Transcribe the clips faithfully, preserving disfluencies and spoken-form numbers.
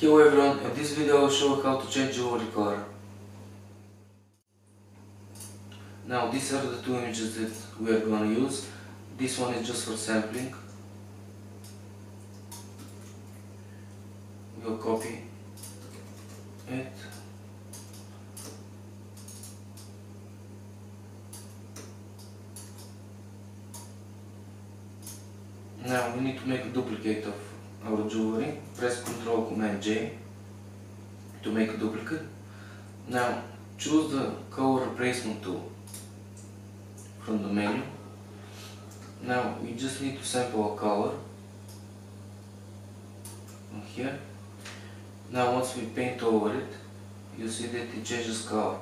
Hello everyone, in this video I will show how to change jewelry color. Now these are the two images that we are going to use. This one is just for sampling. We will copy it. Now we need to make a duplicate of our jewelry. Press Ctrl Command J to make a duplicate. Now choose the color replacement tool from the menu. Now we just need to sample a color from here. Now once we paint over it, you see that it changes color.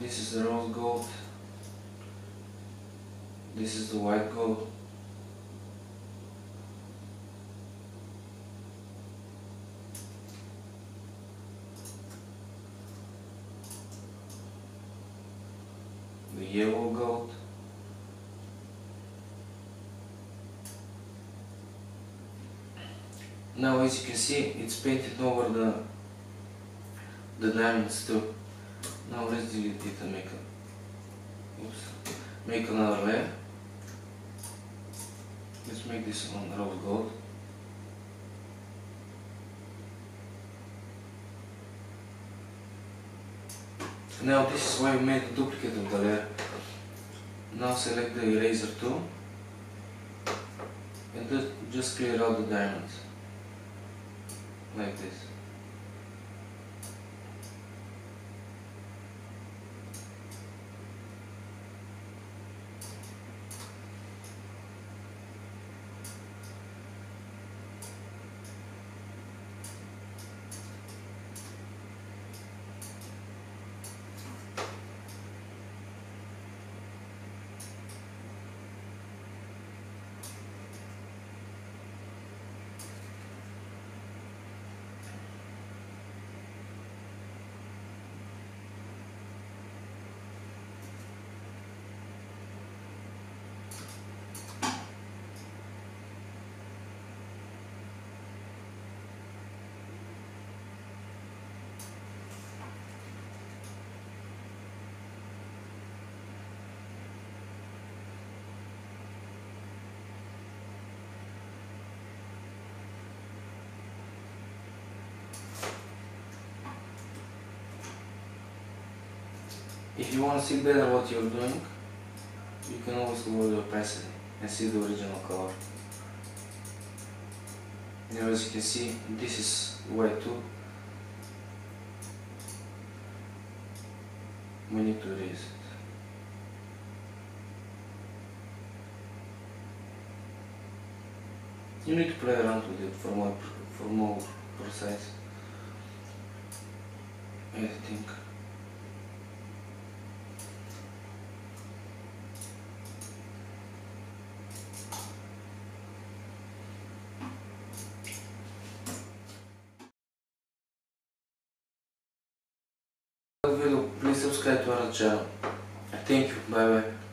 This is the rose gold. This is the white gold. The yellow gold. Now as you can see, it's painted over the, the diamonds too. Now let's delete it and make, a, oops, make another layer. Let's make this one rose gold. Now this is why we made a duplicate of the layer. Now select the eraser tool and just clear out the diamonds like this. If you want to see better what you're doing, you can always lower the opacity and see the original color. Now as you can see, this is white too. We need to erase it. You need to play around with it for more, for more precise editing. Video, please subscribe to our channel. Thank you, bye bye.